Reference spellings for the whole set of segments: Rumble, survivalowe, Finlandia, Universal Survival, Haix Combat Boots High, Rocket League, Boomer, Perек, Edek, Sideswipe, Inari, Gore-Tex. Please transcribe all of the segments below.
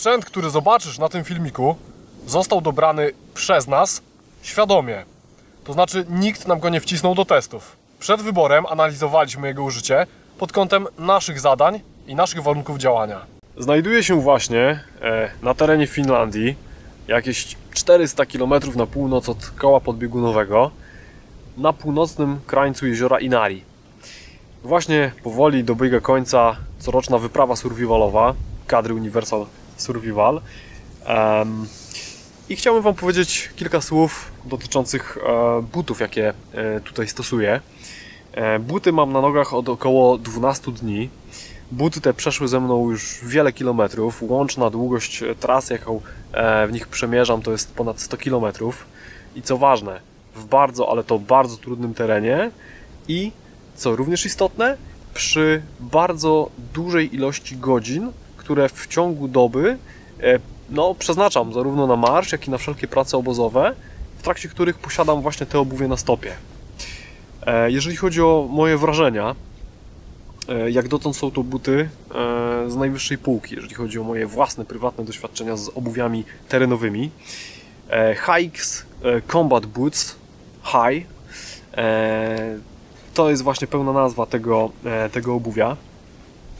Sprzęt, który zobaczysz na tym filmiku, został dobrany przez nas świadomie. To znaczy nikt nam go nie wcisnął do testów. Przed wyborem analizowaliśmy jego użycie pod kątem naszych zadań i naszych warunków działania. Znajduje się właśnie na terenie Finlandii, jakieś 400 km na północ od koła podbiegunowego, na północnym krańcu jeziora Inari. Właśnie powoli dobiega końca coroczna wyprawa survivalowa kadry Universal Survival. I chciałbym Wam powiedzieć kilka słów dotyczących butów, jakie tutaj stosuję. Buty mam na nogach od około 12 dni. Buty te przeszły ze mną już wiele kilometrów. Łączna długość trasy, jaką w nich przemierzam, to jest ponad 100 km. I co ważne, w bardzo, ale to bardzo trudnym terenie i, co również istotne, przy bardzo dużej ilości godzin, które w ciągu doby przeznaczam zarówno na marsz, jak i na wszelkie prace obozowe, w trakcie których posiadam właśnie te obuwie na stopie. Jeżeli chodzi o moje wrażenia, jak dotąd są to buty z najwyższej półki, jeżeli chodzi o moje własne, prywatne doświadczenia z obuwiami terenowymi. Haix Combat Boots High, to jest właśnie pełna nazwa tego obuwia.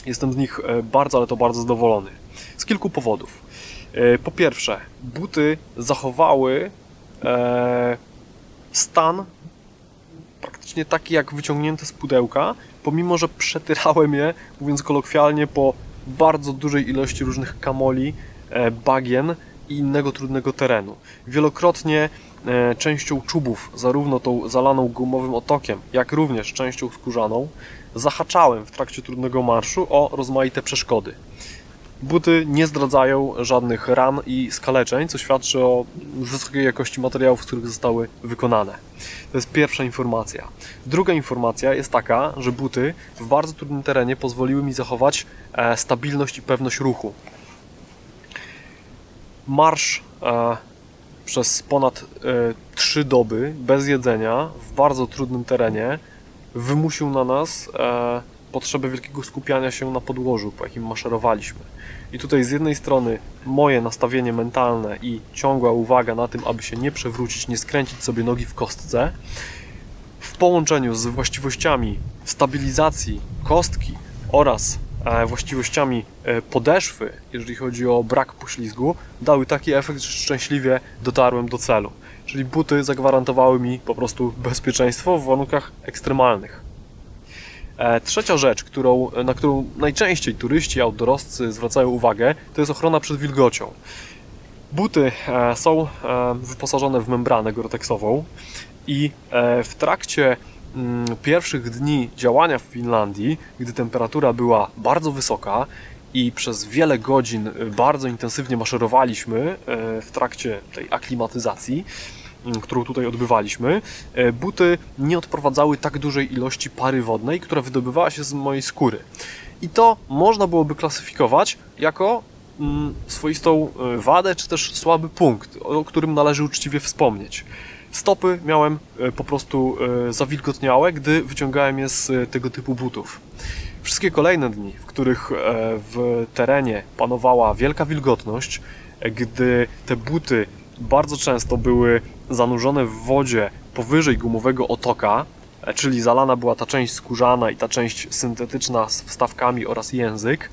Jestem z nich bardzo, ale to bardzo zadowolony. Z kilku powodów. Po pierwsze, buty zachowały stan praktycznie taki jak wyciągnięte z pudełka, pomimo że przetyrałem je, mówiąc kolokwialnie, po bardzo dużej ilości różnych kamoli, bagien i innego trudnego terenu. Wielokrotnie częścią czubów, zarówno tą zalaną gumowym otokiem, jak również częścią skórzaną, zahaczałem w trakcie trudnego marszu o rozmaite przeszkody. Buty nie zdradzają żadnych ran i skaleczeń, co świadczy o wysokiej jakości materiałów, z których zostały wykonane. To jest pierwsza informacja. Druga informacja jest taka, że buty w bardzo trudnym terenie pozwoliły mi zachować stabilność i pewność ruchu. Marsz przez ponad 3 doby bez jedzenia w bardzo trudnym terenie wymusił na nas potrzebę wielkiego skupiania się na podłożu, po jakim maszerowaliśmy. I tutaj z jednej strony moje nastawienie mentalne i ciągła uwaga na tym, aby się nie przewrócić, nie skręcić sobie nogi w kostce, w połączeniu z właściwościami stabilizacji kostki oraz właściwościami podeszwy, jeżeli chodzi o brak poślizgu, dały taki efekt, że szczęśliwie dotarłem do celu. Czyli buty zagwarantowały mi po prostu bezpieczeństwo w warunkach ekstremalnych. Trzecia rzecz, na którą najczęściej turyści, outdoorowcy zwracają uwagę, to jest ochrona przed wilgocią. Buty są wyposażone w membranę Gore-Texową i w trakcie pierwszych dni działania w Finlandii, gdy temperatura była bardzo wysoka i przez wiele godzin bardzo intensywnie maszerowaliśmy w trakcie tej aklimatyzacji, którą tutaj odbywaliśmy, buty nie odprowadzały tak dużej ilości pary wodnej, która wydobywała się z mojej skóry. I to można byłoby klasyfikować jako swoistą wadę, czy też słaby punkt, o którym należy uczciwie wspomnieć. Stopy miałem po prostu zawilgotniałe, gdy wyciągałem je z tego typu butów. Wszystkie kolejne dni, w których w terenie panowała wielka wilgotność, gdy te buty bardzo często były zanurzone w wodzie powyżej gumowego otoka, czyli zalana była ta część skórzana i ta część syntetyczna z wstawkami oraz język,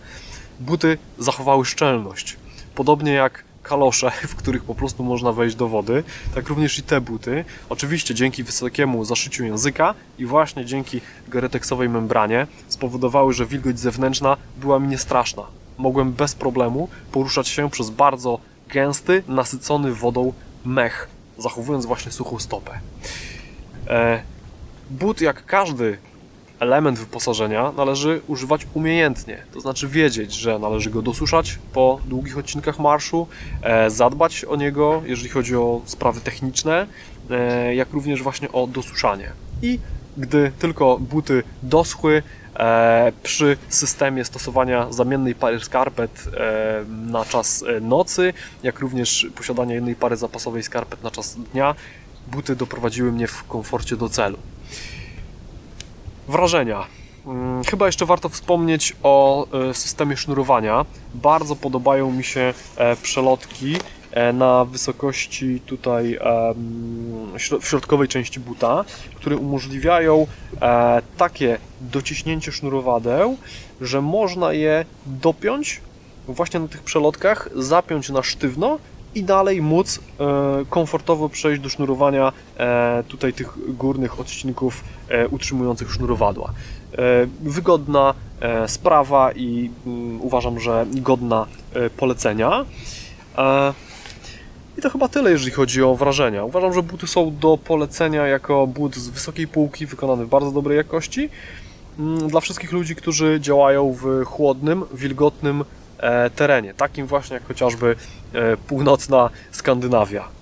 buty zachowały szczelność. Podobnie jak kalosze, w których po prostu można wejść do wody, tak również i te buty. Oczywiście dzięki wysokiemu zaszyciu języka i właśnie dzięki Gore-Texowej membranie spowodowały, że wilgoć zewnętrzna była mi niestraszna. Mogłem bez problemu poruszać się przez bardzo gęsty, nasycony wodą mech, zachowując właśnie suchą stopę. But, jak każdy element wyposażenia, należy używać umiejętnie, to znaczy wiedzieć, że należy go dosuszać po długich odcinkach marszu, zadbać o niego, jeżeli chodzi o sprawy techniczne, jak również właśnie o dosuszanie. I gdy tylko buty doschły, przy systemie stosowania zamiennej pary skarpet na czas nocy, jak również posiadania jednej pary zapasowej skarpet na czas dnia, buty doprowadziły mnie w komforcie do celu. Wrażenia. Chyba jeszcze warto wspomnieć o systemie sznurowania. Bardzo podobają mi się przelotki na wysokości tutaj w środkowej części buta, które umożliwiają takie dociśnięcie sznurowadeł, że można je dopiąć właśnie na tych przelotkach, zapiąć na sztywno i dalej móc komfortowo przejść do sznurowania tutaj tych górnych odcinków utrzymujących sznurowadła. Wygodna sprawa i uważam, że godna polecenia. I to chyba tyle, jeżeli chodzi o wrażenia. Uważam, że buty są do polecenia jako but z wysokiej półki, wykonany w bardzo dobrej jakości. Dla wszystkich ludzi, którzy działają w chłodnym, wilgotnym terenie, takim właśnie jak chociażby północna Skandynawia.